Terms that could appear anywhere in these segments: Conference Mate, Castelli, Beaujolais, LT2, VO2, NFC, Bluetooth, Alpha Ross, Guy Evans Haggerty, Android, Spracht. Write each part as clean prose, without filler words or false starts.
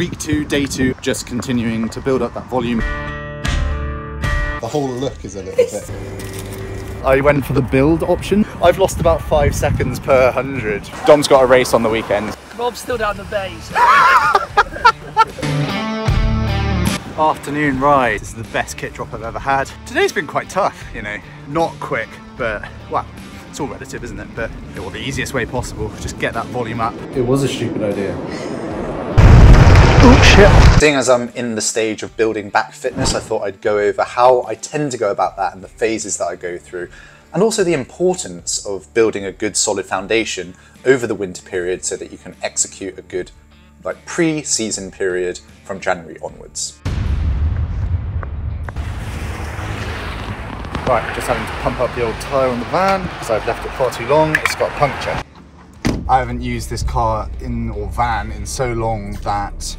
Week 2, day 2, just continuing to build up that volume. The whole look is a little bit... I went for the build option. I've lost about 5 seconds per 100. Dom's got a race on the weekend. Rob's still down the bays. Afternoon ride. This is the best kit drop I've ever had. Today's been quite tough, you know. Not quick, but, well, it's all relative, isn't it? But it was the easiest way possible. Just get that volume up. It was a stupid idea. Yeah. Seeing as I'm in the stage of building back fitness, I thought I'd go over how I tend to go about that and the phases that I go through, and also the importance of building a good solid foundation over the winter period so that you can execute a good like pre-season period from January onwards. Right, just having to pump up the old tyre on the van because I've left it far too long, it's got a puncture. I haven't used this car or van in so long that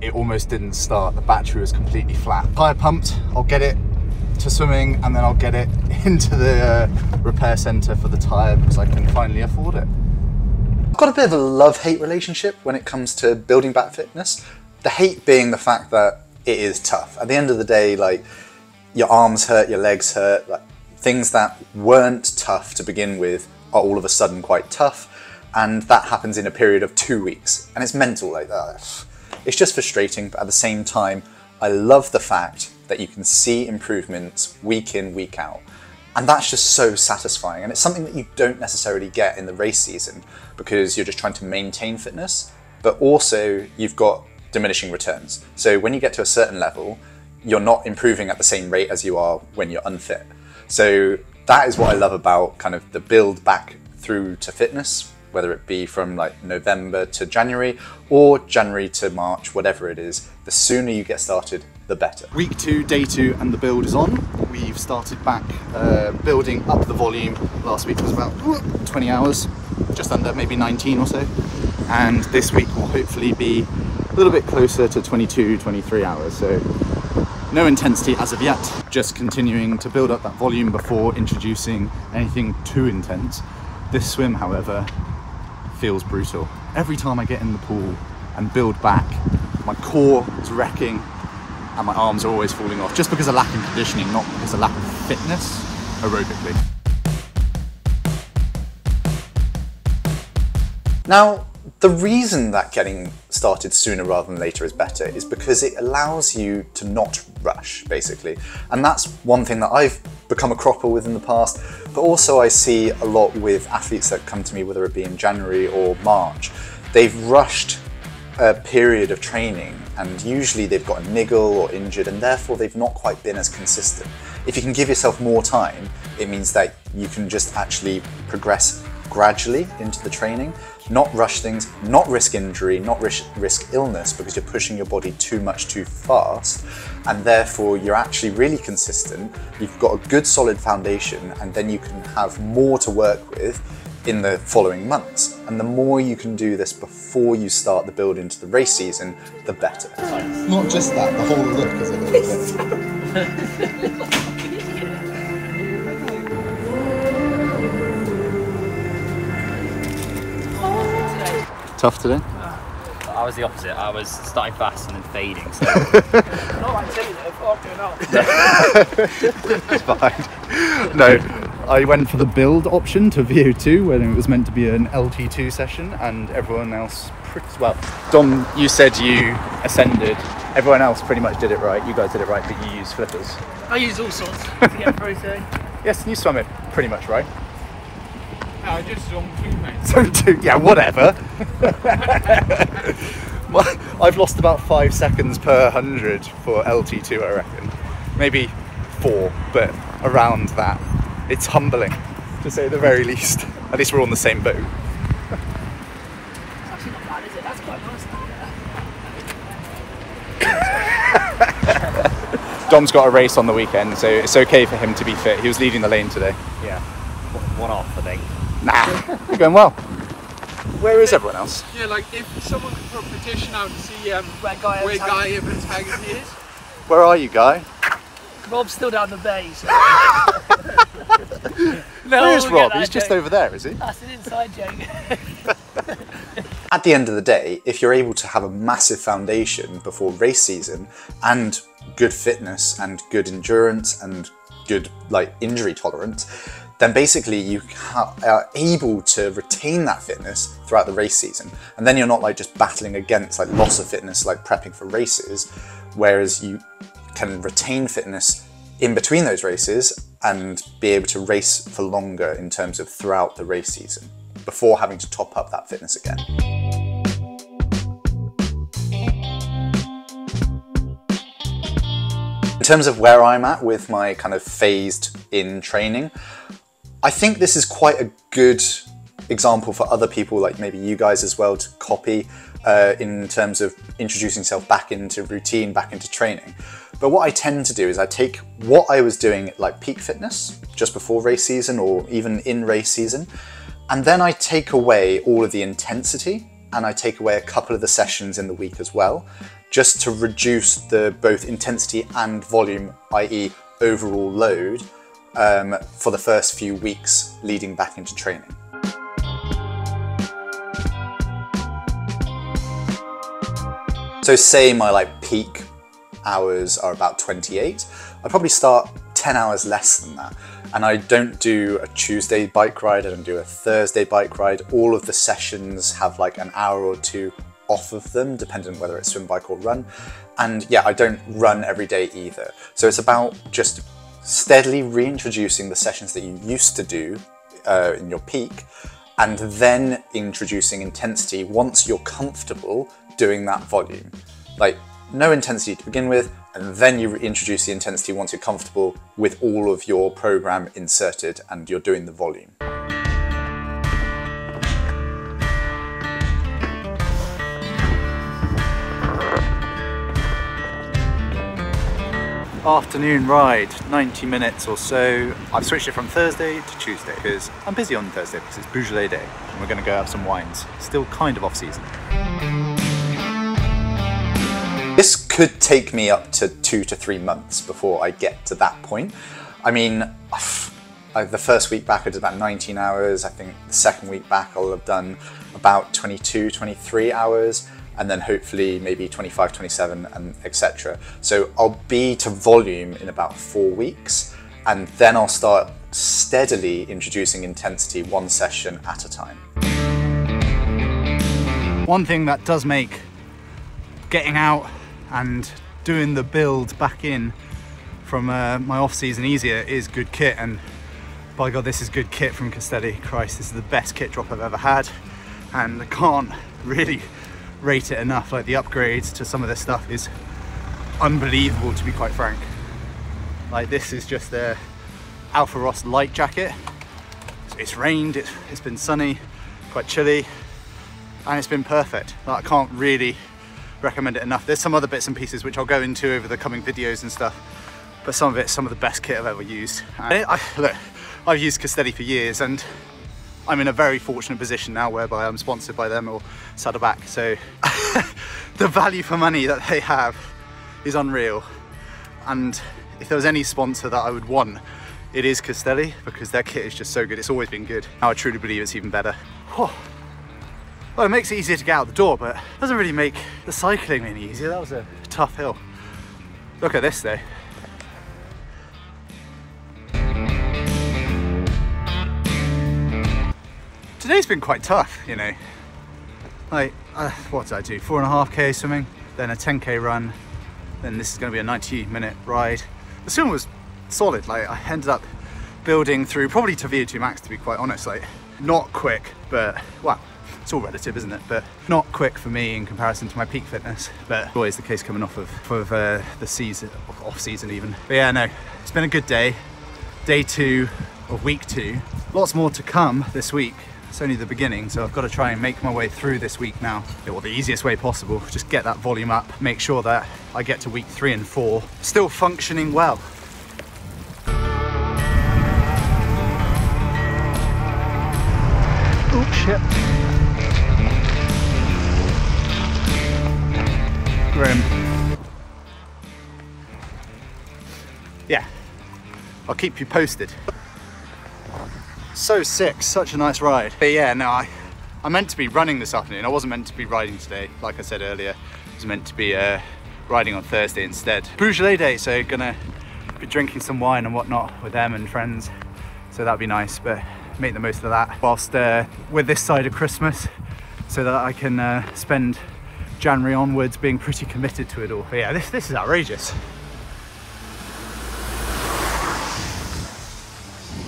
it almost didn't start. The battery was completely flat. Tyre pumped, I'll get it to swimming and then I'll get it into the repair centre for the tyre because I can finally afford it. I've got a bit of a love-hate relationship when it comes to building back fitness. The hate being the fact that it is tough. At the end of the day, like, your arms hurt, your legs hurt, like, things that weren't tough to begin with are all of a sudden quite tough, and that happens in a period of 2 weeks, and it's mental like that. It's just frustrating, but at the same time, I love the fact that you can see improvements week in, week out. And that's just so satisfying. And it's something that you don't necessarily get in the race season because you're just trying to maintain fitness, but also you've got diminishing returns. So when you get to a certain level, you're not improving at the same rate as you are when you're unfit. So that is what I love about kind of the build back through to fitness, whether it be from like November to January or January to March, whatever it is, the sooner you get started, the better. Week 2, day 2, and the build is on. We've started back building up the volume. Last week was about 20 hours, just under, maybe 19 or so. And this week will hopefully be a little bit closer to 22, 23 hours. So no intensity as of yet, just continuing to build up that volume before introducing anything too intense. This swim, however, feels brutal. Every time I get in the pool and build back, my core is wrecking and my arms are always falling off, just because of lack of conditioning, not because of lack of fitness aerobically. Now, the reason that getting started sooner rather than later is better is because it allows you to not rush, basically. And that's one thing that I've become a cropper with in the past, but also I see a lot with athletes that come to me, whether it be in January or March. They've rushed a period of training and usually they've got a niggle or injured and therefore they've not quite been as consistent. If you can give yourself more time, it means that you can just actually progress gradually into the training, not rush things, not risk injury, not risk illness, because you're pushing your body too much too fast, and therefore you're actually really consistent. You've got a good solid foundation, and then you can have more to work with in the following months. And the more you can do this before you start the build into the race season, the better. Not just that, the whole look is a little bit. Tough today? I was the opposite. I was starting fast and then fading. So. No, I'm saying it. Fucking hell. No, I went for the build option to VO2 when it was meant to be an LT2 session, and everyone else pretty well. Dom, you said you ascended. Everyone else pretty much did it right. You guys did it right, but you used flippers. I used all sorts to get through today. Yes, and you swam it pretty much right. No, I did zone 2, mate. Zone 2, yeah, whatever. I've lost about 5 seconds per 100 for LT2, I reckon. Maybe 4, but around that. It's humbling, to say the very least. At least we're all in the same boat. It's actually not bad, is it? That's quite nice. Dom's got a race on the weekend, so it's okay for him to be fit. He was leading the lane today. Yeah. One off, I think. Nah, you're going well. Where is everyone else? Yeah, like if someone could put a petition out to see where Guy Evans Haggerty is. Where are you, Guy? Rob's still down the bays. So. No, where is Rob? He's just over there, is he? That's an inside joke. At the end of the day, if you're able to have a massive foundation before race season and good fitness and good endurance and good injury tolerance, then basically you are able to retain that fitness throughout the race season. And then you're not just battling against loss of fitness, prepping for races, whereas you can retain fitness in between those races and be able to race for longer in terms of throughout the race season before having to top up that fitness again. In terms of where I'm at with my kind of phased in training, I think this is quite a good example for other people, like maybe you guys as well, to copy in terms of introducing yourself back into routine, back into training. But what I tend to do is I take what I was doing at peak fitness, just before race season or even in race season, and then I take away all of the intensity and I take away a couple of the sessions in the week as well, just to reduce the both intensity and volume, i.e. overall load, for the first few weeks leading back into training. So say my peak hours are about 28, I probably start 10 hours less than that. And I don't do a Tuesday bike ride, I don't do a Thursday bike ride. All of the sessions have an hour or two off of them, depending on whether it's swim, bike or run. And yeah, I don't run every day either. So it's about just steadily reintroducing the sessions that you used to do in your peak, and then introducing intensity once you're comfortable doing that volume. No intensity to begin with, and then you reintroduce the intensity once you're comfortable with all of your program inserted and you're doing the volume. Afternoon ride, 90 minutes or so. I've switched it from Thursday to Tuesday because I'm busy on Thursday because it's Beaujolais day and we're going to go have some wines. Still kind of off season. This could take me up to 2 to 3 months before I get to that point. I mean, the first week back I did about 19 hours. I think the second week back I'll have done about 22, 23 hours, and then hopefully maybe 25, 27, and etc. So I'll be to volume in about 4 weeks, and then I'll start steadily introducing intensity one session at a time. One thing that does make getting out and doing the build back in from my off season easier is good kit, and by God, this is good kit from Castelli. Christ, this is the best kit drop I've ever had, and I can't really rate it enough. The upgrades to some of this stuff is unbelievable, to be quite frank. This is just their Alpha Ross light jacket. It's rained, it's been sunny, quite chilly, and it's been perfect. I can't really recommend it enough. There's some other bits and pieces which I'll go into over the coming videos and stuff, but some of it's some of the best kit I've ever used. Look, I've used Castelli for years, and I'm in a very fortunate position now whereby I'm sponsored by them or Saddleback, so the value for money that they have is unreal. And if there was any sponsor that I would want, it is Castelli, because their kit is just so good. It's always been good. Now I truly believe it's even better. Oh. Well, it makes it easier to get out the door, but it doesn't really make the cycling any easier. That was a tough hill. Look at this though. Today's been quite tough, you know. What did I do? 4.5k swimming, then a 10k run, then this is going to be a 90-minute ride. The swim was solid. I ended up building through probably to VO2 max, to be quite honest. Not quick, but wow. It's all relative, isn't it? But not quick for me in comparison to my peak fitness, but always the case coming off of the season, off season even. But yeah, no, it's been a good day. Day two of week two. Lots more to come this week. It's only the beginning, so I've got to try and make my way through this week now, or the easiest way possible. Just get that volume up, make sure that I get to week 3 and 4, still functioning well. Oh shit. Yeah, I'll keep you posted. So sick, such a nice ride. But yeah, no, I I'm meant to be running this afternoon. I wasn't meant to be riding today, like I said earlier. I was meant to be riding on Thursday instead. Beaujolais day, so gonna be drinking some wine and whatnot with them and friends. So that'd be nice, but make the most of that whilst we're this side of Christmas, so that I can spend January onwards being pretty committed to it all. But yeah, this is outrageous.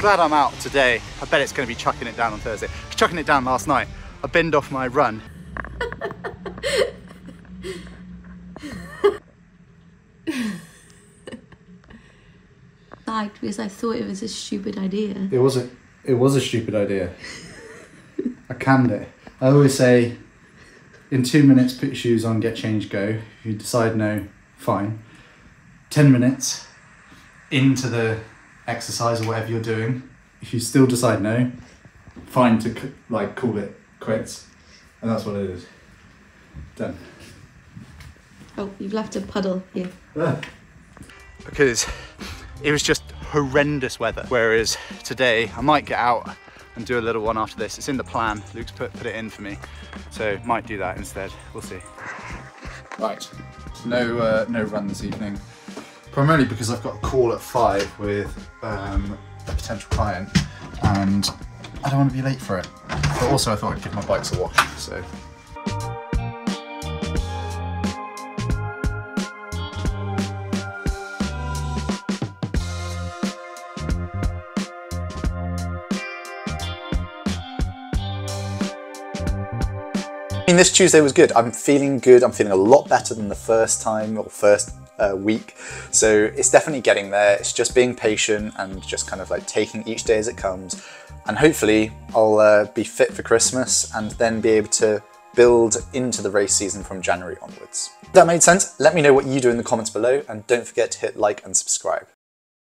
Glad I'm out today. I bet it's going to be chucking it down on Thursday. I was chucking it down last night. I binned off my run. Died because I thought it was a stupid idea. It was a stupid idea. I canned it. I always say, in 2 minutes, put your shoes on, get changed, go. If you decide no, fine. 10 minutes into the exercise or whatever you're doing, if you still decide no, fine to like call it quits, and that's what it is. Done. Oh, you've left a puddle here. Ah. Because it was just horrendous weather, whereas today I might get out and do a little one after this. It's in the plan. Luke's put it in for me, so might do that instead. We'll see. Right, no run this evening. Primarily because I've got a call at 5 with a potential client and I don't want to be late for it. But also I thought I'd give my bikes a wash, so. I mean, this Tuesday was good. I'm feeling good. I'm feeling a lot better than the first time or first week, so it's definitely getting there. It's just being patient and just kind of like taking each day as it comes, and hopefully I'll be fit for Christmas and then be able to build into the race season from January onwards. If that made sense, let me know what you do in the comments below, and don't forget to hit like and subscribe.